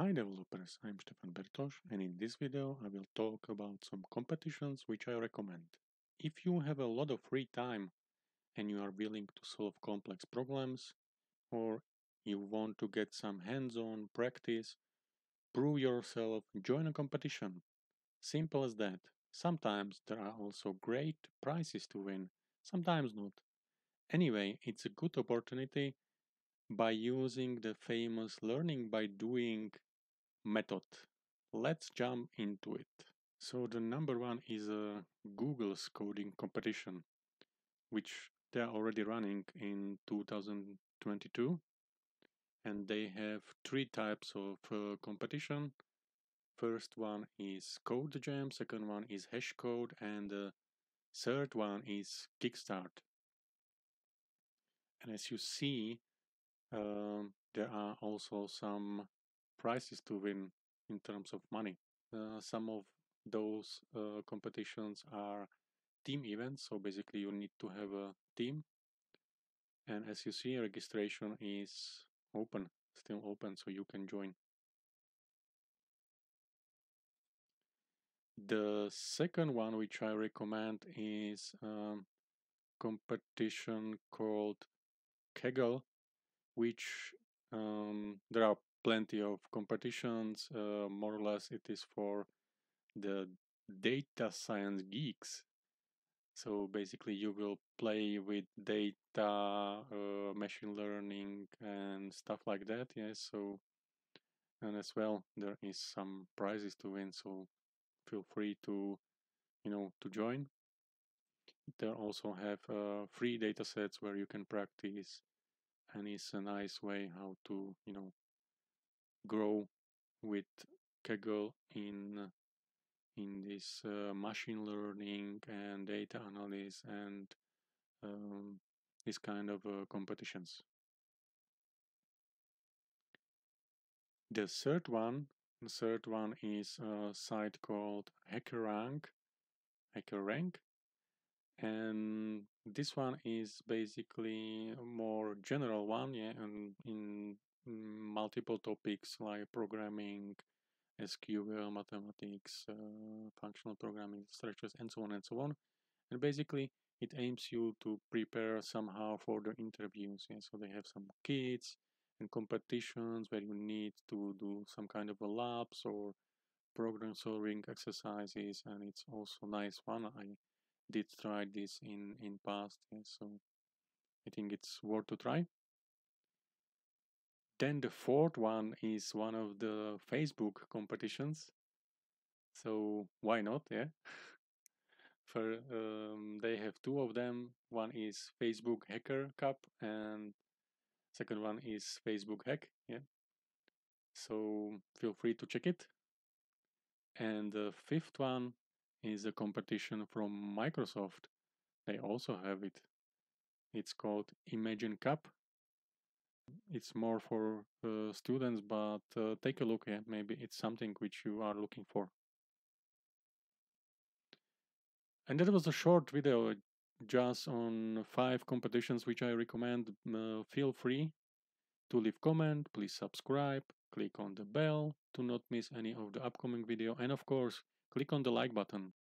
Hi developers, I'm Stefan Bertoš, and in this video I will talk about some competitions which I recommend. If you have a lot of free time and you are willing to solve complex problems, or you want to get some hands-on practice, prove yourself, join a competition. Simple as that. Sometimes there are also great prizes to win, sometimes not. Anyway, it's a good opportunity by using the famous learning by doing method. Let's jump into it. So the number one is Google's coding competition, which they are already running in 2022, and they have three types of competition. First one is Code Jam, second one is Hash Code, and the third one is Kickstart. And as you see, there are also some prizes to win in terms of money. Some of those competitions are team events, so basically you need to have a team. And as you see, registration is open, still open, so you can join. The second one which I recommend is competition called Kaggle, which there are plenty of competitions. More or less it is for the data science geeks. So basically you will play with data, machine learning and stuff like that. Yes, so, and as well there is some prizes to win, so feel free to to join. They also have free data sets where you can practice, and it's a nice way how to grow with Kaggle in this machine learning and data analysis and this kind of competitions. The third one is a site called HackerRank, and this one is basically a more general one, and in multiple topics like programming, SQL, mathematics, functional programming structures, and so on and so on. And basically it aims you to prepare somehow for the interviews. Yeah? So they have some kits and competitions where you need to do some kind of a labs or program solving exercises, and it's also nice one. I did try this in past, yeah? So I think it's worth to try. Then the fourth one is one of the Facebook competitions. So why not, yeah? They have two of them. One is Facebook Hacker Cup, and second one is Facebook Hack. Yeah, so feel free to check it. And the fifth one is a competition from Microsoft. They also have it. It's called Imagine Cup. It's more for students, but take a look. Yeah, maybe it's something which you are looking for. And that was a short video just on 5 competitions which I recommend. Feel free to leave comment, please subscribe, click on the bell to not miss any of the upcoming video, and of course click on the like button.